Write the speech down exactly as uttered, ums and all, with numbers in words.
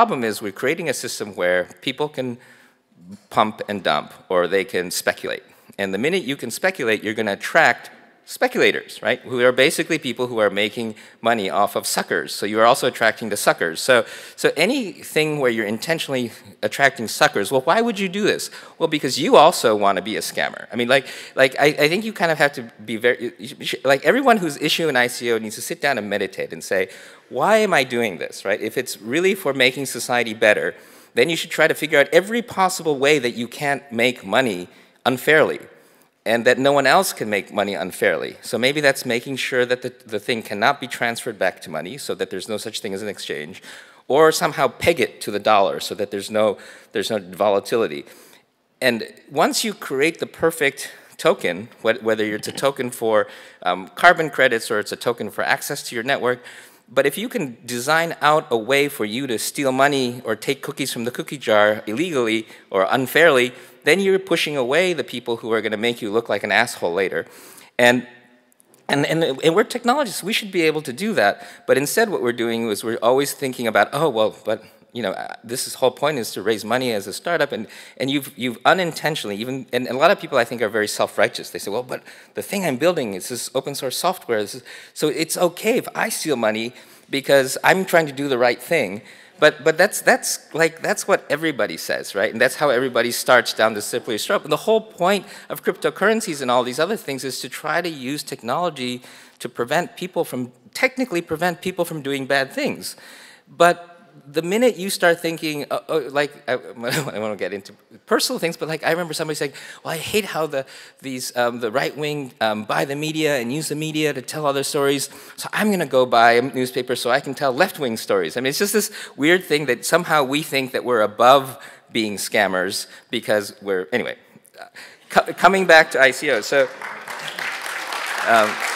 problem is we're creating a system where people can pump and dump, or they can speculate. And the minute you can speculate, you're going to attract speculators, right? Who are basically people who are making money off of suckers. So you're also attracting the suckers. So, so anything where you're intentionally attracting suckers, well, why would you do this? Well, because you also want to be a scammer. I mean, like, like I, I think you kind of have to be very, like everyone who's issuing an I C O needs to sit down and meditate and say, why am I doing this, right? If it's really for making society better, then you should try to figure out every possible way that you can't make money unfairly, and that no one else can make money unfairly. So maybe that's making sure that the, the thing cannot be transferred back to money so that there's no such thing as an exchange, or somehow peg it to the dollar so that there's no, there's no volatility. And once you create the perfect token, wh whether it's a token for um, carbon credits or it's a token for access to your network, but if you can design out a way for you to steal money or take cookies from the cookie jar illegally or unfairly, then you're pushing away the people who are going to make you look like an asshole later. And, and, and, and we're technologists. We should be able to do that. But instead what we're doing is we're always thinking about, oh, well, but you know, this is whole point is to raise money as a startup, and, and you've, you've unintentionally even, and a lot of people I think are very self-righteous. They say, well, but the thing I'm building is this open source software. This is, so it's okay if I steal money because I'm trying to do the right thing. But, but that's, that's, like, that's what everybody says, right? And that's how everybody starts down the slippery slope. And the whole point of cryptocurrencies and all these other things is to try to use technology to prevent people from, technically prevent people from doing bad things. But the minute you start thinking, uh, uh, like, I, I won't get into personal things, but like I remember somebody saying, well, I hate how the, these, um, the right wing um, buy the media and use the media to tell other stories, so I'm going to go buy a newspaper so I can tell left wing stories. I mean, it's just this weird thing that somehow we think that we're above being scammers because we're, anyway, uh, co coming back to I C O. So. Um,